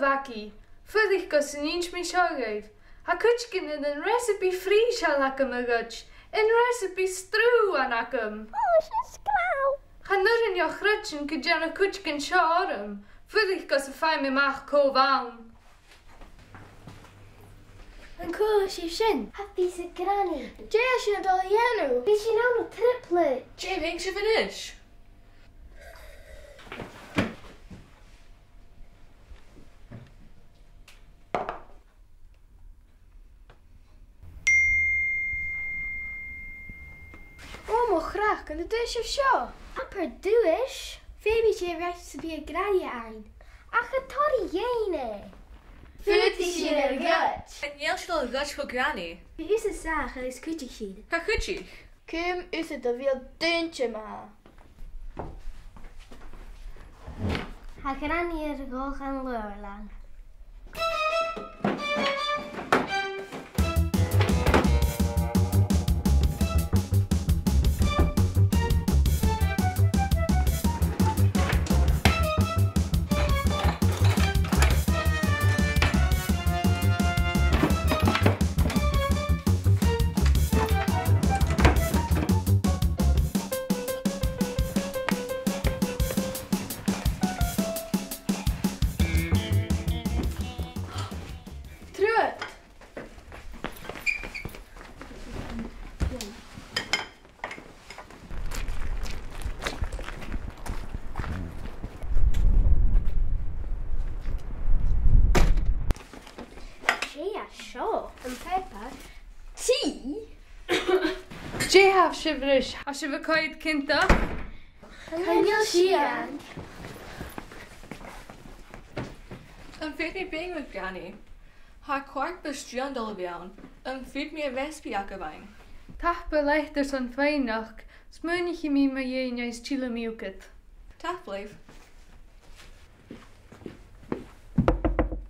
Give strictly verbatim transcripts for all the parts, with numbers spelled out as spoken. Slovaki, furich go se nincs mi sorgaiv. Ha kuchkin in a recipe free shall akum a ruch, in recipe strew an akum. Oh, she's clow. Ha nur in your chrutchen could jan a kuchkin sharum, furich go se fai me mach ko vaum. And cool she shin. Happy said granny. Jay should all yenu. Did she know the triplet? Jay makes you finish. Oh, my graag, and the dish of show. Upper doish. Baby Jay rechts to be a granny ein. Ach, a tori jene. Fifty in a gutch. And Yell shall gutch for granny. Wie is het zaag, er is kutchig. Ga kutchig. Kim is het er weer duntje maar. Ha granny er go gaan leuren. Jehaf shivrish. As je bekoid kinta. Kanil shiang. I'm fifty being with granny. Ha quark bestrian dolbian. I'm fit me a vespiakabine. Tach belechters on feinach. Smunich me my yen is chilamuket. Tach bleef.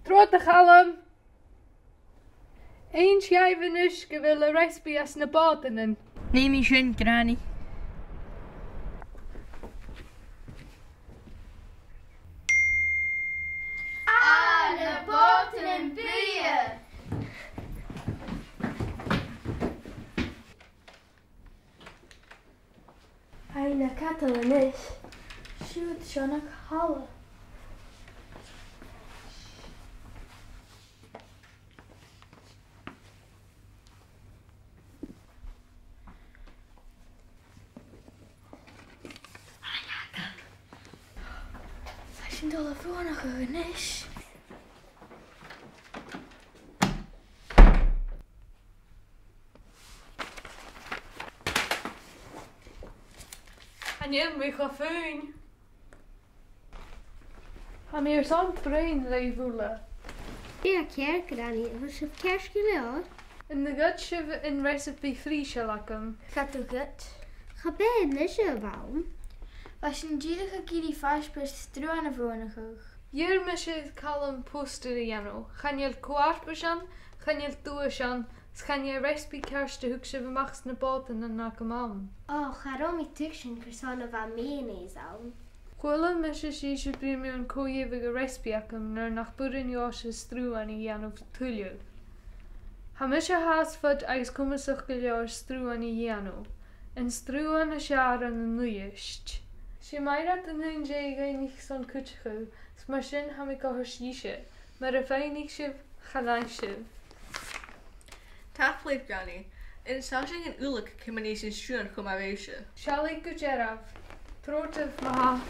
Trote galm. Eens jij venisch gewille respias na botenen. Neem je schön, Granny. Ah, de boten en bier! Eine Katalanisch. Shoot, schon een Halle. Ik vind het wel nog een nes. En je moet gaan fijn. Ga meer zo'n brein levoelen. Ja, kerk dan niet. We zijn kerstje hoor. In de gutje in recipe Friesje lakken. Gaat het goed? Ga bij een lesje bouwen. Als je een dierige kiri vast bent, stru aan de vorige. Hier moet je het kalm posten, Jano. Gaan je het kwaad bezien, gaan je het toezien, gaan je respecteers de hoekse vermachts naar boten en naar kaman. Oh, waarom ik tussen personen van mij niet zou? Kolen moet je zien je prima een koeivige respecten naar naar boeren jasjes stru aan je Jano tulje. Hij moet je haast wat als komensig jasjes stru aan je Jano en stru aan de jaren nieuwst. She might have the noon jay nicht son kutchko, smashin hamiko hoshishe, marafainikshiv, halanshiv. Tap leaf granny, in Sashing and Uluk Kimanesian Shun Kumaresha. Shali Kucherav, Throat of Maha.